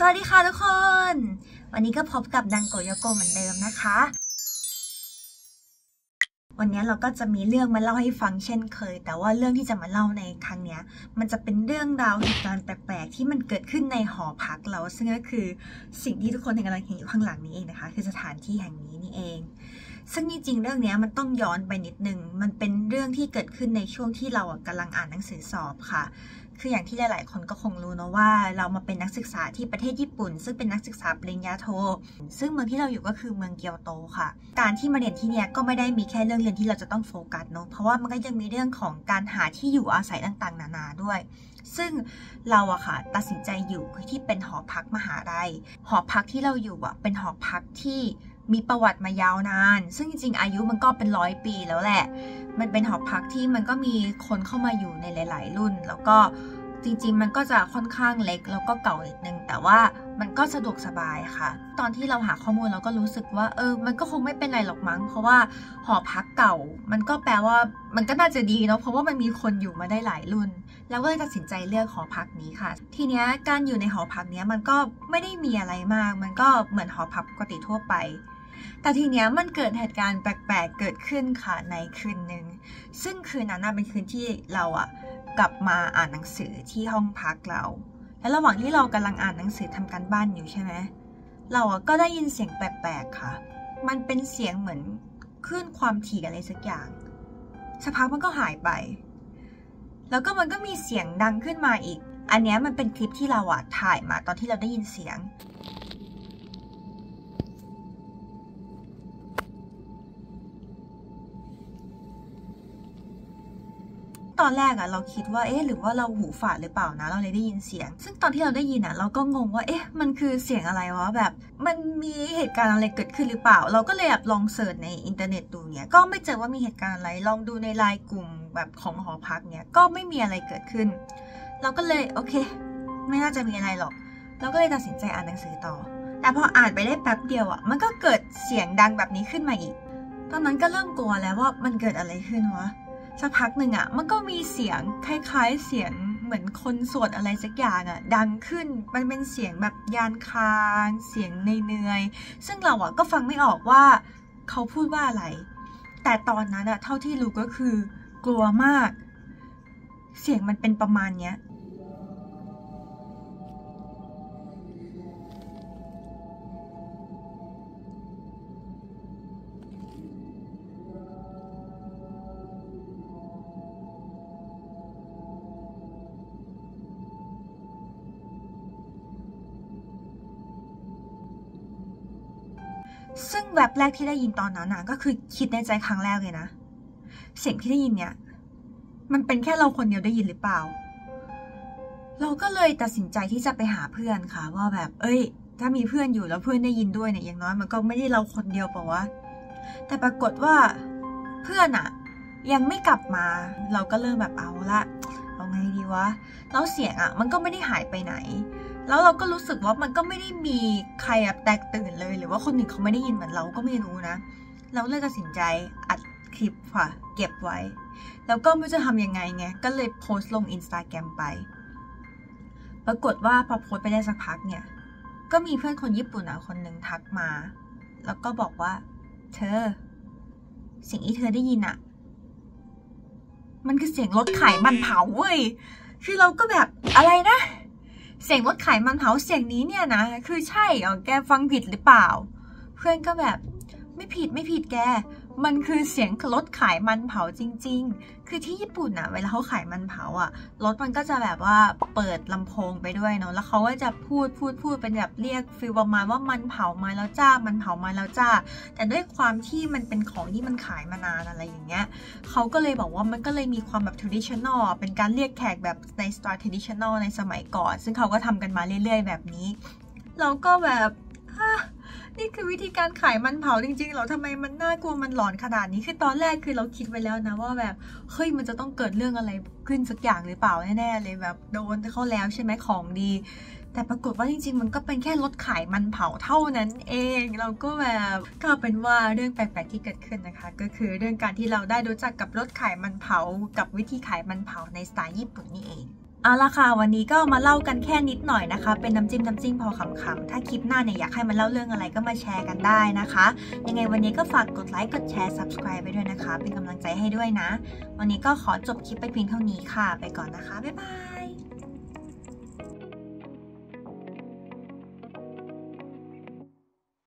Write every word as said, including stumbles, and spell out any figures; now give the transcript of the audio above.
สวัสดีค่ะทุกคนวันนี้ก็พบกับดังโกโยโกเหมือนเดิมนะคะวันนี้เราก็จะมีเรื่องมาเล่าให้ฟังเช่นเคยแต่ว่าเรื่องที่จะมาเล่าในครั้งนี้มันจะเป็นเรื่องราวเหตุการณ์แปลกๆที่มันเกิดขึ้นในหอพักเราซึ่งก็คือสิ่งที่ทุกคนกำลังเห็นอยู่ข้างหลังนี้เองนะคะคือสถานที่แห่งนี้นี่เองซึ่งจริงๆเรื่องนี้มันต้องย้อนไปนิดนึงมันเป็นเรื่องที่เกิดขึ้นในช่วงที่เรากำลังอ่านหนังสือสอบค่ะคืออย่างที่หลายๆคนก็คงรู้เนาะว่าเรามาเป็นนักศึกษาที่ประเทศญี่ปุ่นซึ่งเป็นนักศึกษาปริญญาโทซึ่งเมืองที่เราอยู่ก็คือเมืองเกียวโตค่ะการที่มาเรียนที่เนี่ยก็ไม่ได้มีแค่เรื่องเรียนที่เราจะต้องโฟกัสเนาะเพราะว่ามันก็ยังมีเรื่องของการหาที่อยู่อาศัยต่างๆนานาด้วยซึ่งเราอะค่ะตัดสินใจอยู่ที่เป็นหอพักมหาลัยหอพักที่เราอยู่อะเป็นหอพักที่มีประวัติมายาวนานซึ่งจริงๆอายุมันก็เป็นร้อยปีแล้วแหละมันเป็นหอพักที่มันก็มีคนเข้ามาอยู่ในหลายๆรุ่นแล้วก็จริงๆมันก็จะค่อนข้างเล็กแล้วก็เก่านิดนึงแต่ว่ามันก็สะดวกสบายค่ะตอนที่เราหาข้อมูลเราก็รู้สึกว่าเออมันก็คงไม่เป็นไรหรอกมั้งเพราะว่าหอพักเก่ามันก็แปลว่ามันก็น่าจะดีเนาะเพราะว่ามันมีคนอยู่มาได้หลายรุ่นแล้วก็เลยตัดสินใจเลือกหอพักนี้ค่ะทีเนี้ยการอยู่ในหอพักเนี้ยมันก็ไม่ได้มีอะไรมากมันก็เหมือนหอพักปกติทั่วไปแต่ทีเนี้ยมันเกิดเหตุการณ์แปลกๆเกิดขึ้นค่ะในคืนหนึ่งซึ่งคืนนั้นเป็นคืนที่เราอะกลับมาอ่านหนังสือที่ห้องพักเราและระหว่างที่เรากำลังอ่านหนังสือทำการบ้านอยู่ใช่ไหมเราอะก็ได้ยินเสียงแปลกๆค่ะมันเป็นเสียงเหมือนคลื่นความถี่อะไรสักอย่างสักพักมันก็หายไปแล้วก็มันก็มีเสียงดังขึ้นมาอีกอันนี้มันเป็นคลิปที่เราอะถ่ายมาตอนที่เราได้ยินเสียงตอนแรกอะเราคิดว่าเอ๊ะหรือว่าเราหูฝาดหรือเปล่านะเราเลยได้ยินเสียงซึ่งตอนที่เราได้ยินอะเราก็งงว่าเอ๊ะมันคือเสียงอะไรวะแบบมันมีเหตุการณ์อะไรเกิดขึ้นหรือเปล่าเราก็เลยแบบลองเสิร์ชในอินเทอร์เน็ตดูเนี่ยก็ไม่เจอว่ามีเหตุการณ์อะไรลองดูในไลน์กลุ่มแบบของหอพักเนี่ยก็ไม่มีอะไรเกิดขึ้นเราก็เลยโอเคไม่น่าจะมีอะไรหรอกเราก็เลยตัดสินใจอ่านหนังสือต่อแต่พออ่านไปได้แป๊บเดียวอะมันก็เกิดเสียงดังแบบนี้ขึ้นมาอีกตอนนั้นก็เริ่มกลัวแล้วว่ามันเกิดอะไรขึ้นวะสักพักหนึ่งอ่ะมันก็มีเสียงคล้ายๆเสียงเหมือนคนสวดอะไรสักอย่างอ่ะดังขึ้นมันเป็นเสียงแบบยานคางเสียงเนื่อยๆซึ่งเราอ่ะก็ฟังไม่ออกว่าเขาพูดว่าอะไรแต่ตอนนั้นอ่ะเท่าที่รู้ก็คือกลัวมากเสียงมันเป็นประมาณเนี้ยซึ่งแวบแรกที่ได้ยินตอนนั้นนะก็คือคิดในใจครั้งแรกเลยนะเสียงที่ได้ยินเนี่ยมันเป็นแค่เราคนเดียวได้ยินหรือเปล่าเราก็เลยตัดสินใจที่จะไปหาเพื่อนค่ะว่าแบบเอ้ยถ้ามีเพื่อนอยู่แล้วเพื่อนได้ยินด้วยเนี่ยอย่างน้อยมันก็ไม่ได้เราคนเดียวเปล่าวะแต่ปรากฏว่าเพื่อนอะยังไม่กลับมาเราก็เริ่มแบบเอาละเอาไงดีวะแล้วเสียงอะมันก็ไม่ได้หายไปไหนแล้วเราก็รู้สึกว่ามันก็ไม่ได้มีใครแบบแตกตื่นเลยหรือว่าคนอื่นเขาไม่ได้ยินเหมือนเราก็ไม่รู้นะเราเลยตัดสินใจอัดคลิปค่ะเก็บไว้แล้วก็ไม่รู้จะทำยังไงไงก็เลยโพสต์ลง Instagram ไปปรากฏว่าพอโพสต์ไปได้สักพักเนี่ยก็มีเพื่อนคนญี่ปุ่นอ่ะคนหนึ่งทักมาแล้วก็บอกว่าเธอสิ่งที่เธอได้ยินอ่ะมันคือเสียงรถไขมันเผาเว้ยคือเราก็แบบอะไรนะเสียงรถไขมันเผาเสียงนี้เนี่ยนะคือใช่เหรอแกฟังผิดหรือเปล่าเพื่อนก็แบบไม่ผิดไม่ผิดแกมันคือเสียงรถไขมันเผาจริงๆคือที่ญี่ปุ่นนะเวลาเขาไขมันเผาอ่ะรถมันก็จะแบบว่าเปิดลำโพงไปด้วยเนาะแล้วเขาก็จะพูดพูดพูดเป็นแบบเรียกฟีลประมาณว่ามันเผามาแล้วจ้ามันเผามาแล้วจ้าแต่ด้วยความที่มันเป็นของที่มันขายมานานอะไรอย่างเงี้ยเขาก็เลยบอกว่ามันก็เลยมีความแบบ traditional เป็นการเรียกแขกแบบใน style traditional ในสมัยก่อนซึ่งเขาก็ทำกันมาเรื่อยๆแบบนี้เราก็แบบนี่คือวิธีการขายมันเผาจริงๆเหรอทำไมมันน่ากลัวมันหลอนขนาดนี้คือตอนแรกคือเราคิดไว้แล้วนะว่าแบบเฮ้ยมันจะต้องเกิดเรื่องอะไรขึ้นสักอย่างหรือเปล่าแน่ๆเลยแบบโดนเข้าแล้วใช่ไหมของดีแต่ปรากฏว่าจริงๆมันก็เป็นแค่รถขายมันเผาเท่านั้นเองเราก็แบบก็เป็นว่าเรื่องแปลกๆที่เกิดขึ้นนะคะก็คือเรื่องการที่เราได้รู้จักกับรถขายมันเผากับวิธีขายมันเผาในสไตล์ญี่ปุ่นนี่เอง เอาละค่ะวันนี้ก็มาเล่ากันแค่นิดหน่อยนะคะเป็นน้ำจิ้มน้ำจิ้มพอขำๆถ้าคลิปหน้าเนี่ยอยากให้มาเล่าเรื่องอะไรก็มาแชร์กันได้นะคะยังไงวันนี้ก็ฝากกดไลค์กดแชร์ ซับสไครบ์ ไปด้วยนะคะเป็นกำลังใจให้ด้วยนะวันนี้ก็ขอจบคลิปไปเพียงเท่านี้ค่ะไปก่อนนะคะบ๊ายบาย